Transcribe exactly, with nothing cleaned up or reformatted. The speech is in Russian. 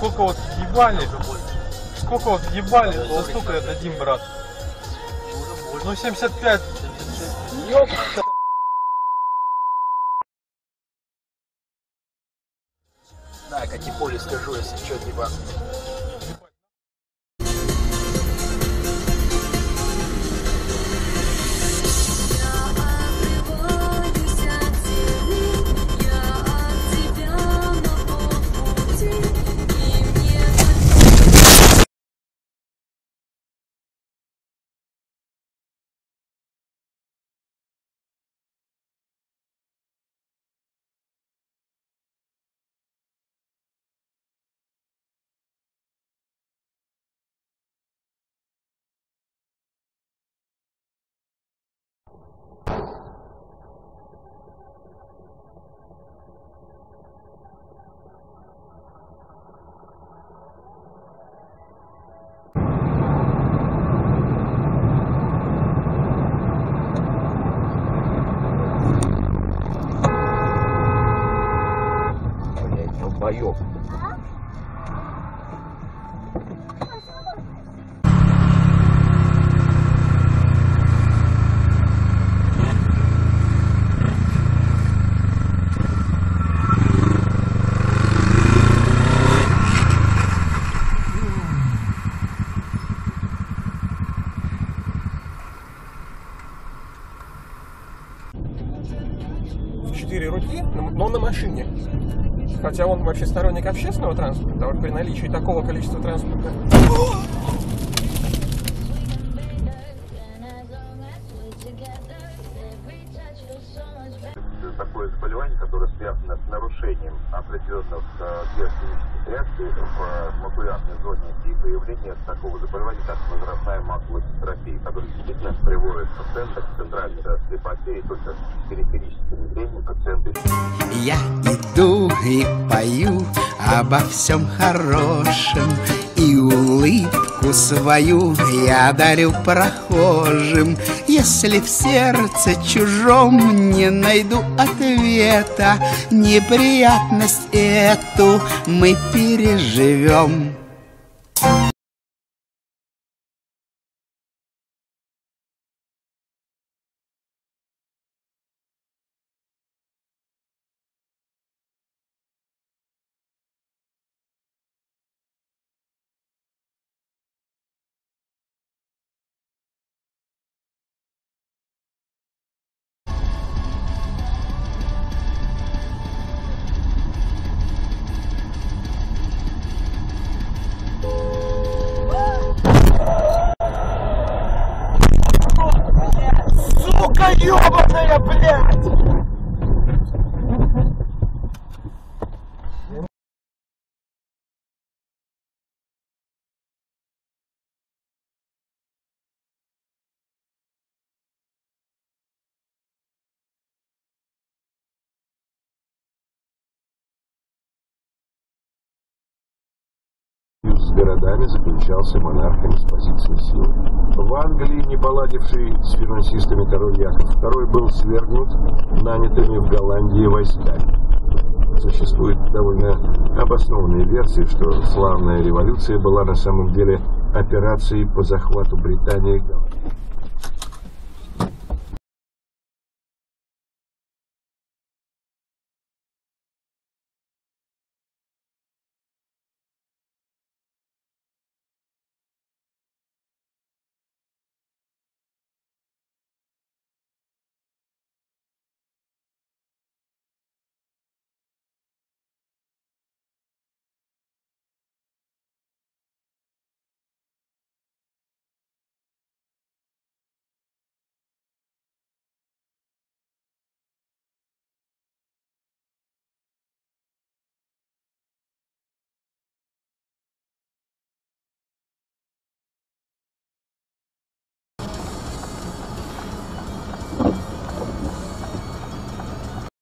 Сколько вот ебали, сколько вот ебали, за сколько я дадим, брат? Ну семьдесят пять. Ёпта. Да, как и поле скажу, если что, типа. Боёк. Четыре руки, но на машине. Хотя он вообще сторонник общественного транспорта, вот при наличии такого количества транспорта. Такое заболевание, которое связано с нарушением определенных биохимических реакций в макулярной зоне, и появление такого заболевания, как возрастная макуловая дистрофия, которая действительно приводит пациента к центральной слепоте, и только с периферическим зрением пациенты. Я иду и пою обо всем хорошем, и улыбку свою я дарю прохожим. Если в сердце чужом не найду ответа, неприятность эту мы переживем. Ёбаная, блядь! С городами заключался монархами спасительной силы. В Англии, не поладивший с финансистами король Яков Второй был свергнут нанятыми в Голландии войсками. Существует довольно обоснованная версия, что славная революция была на самом деле операцией по захвату Британии и Голландии.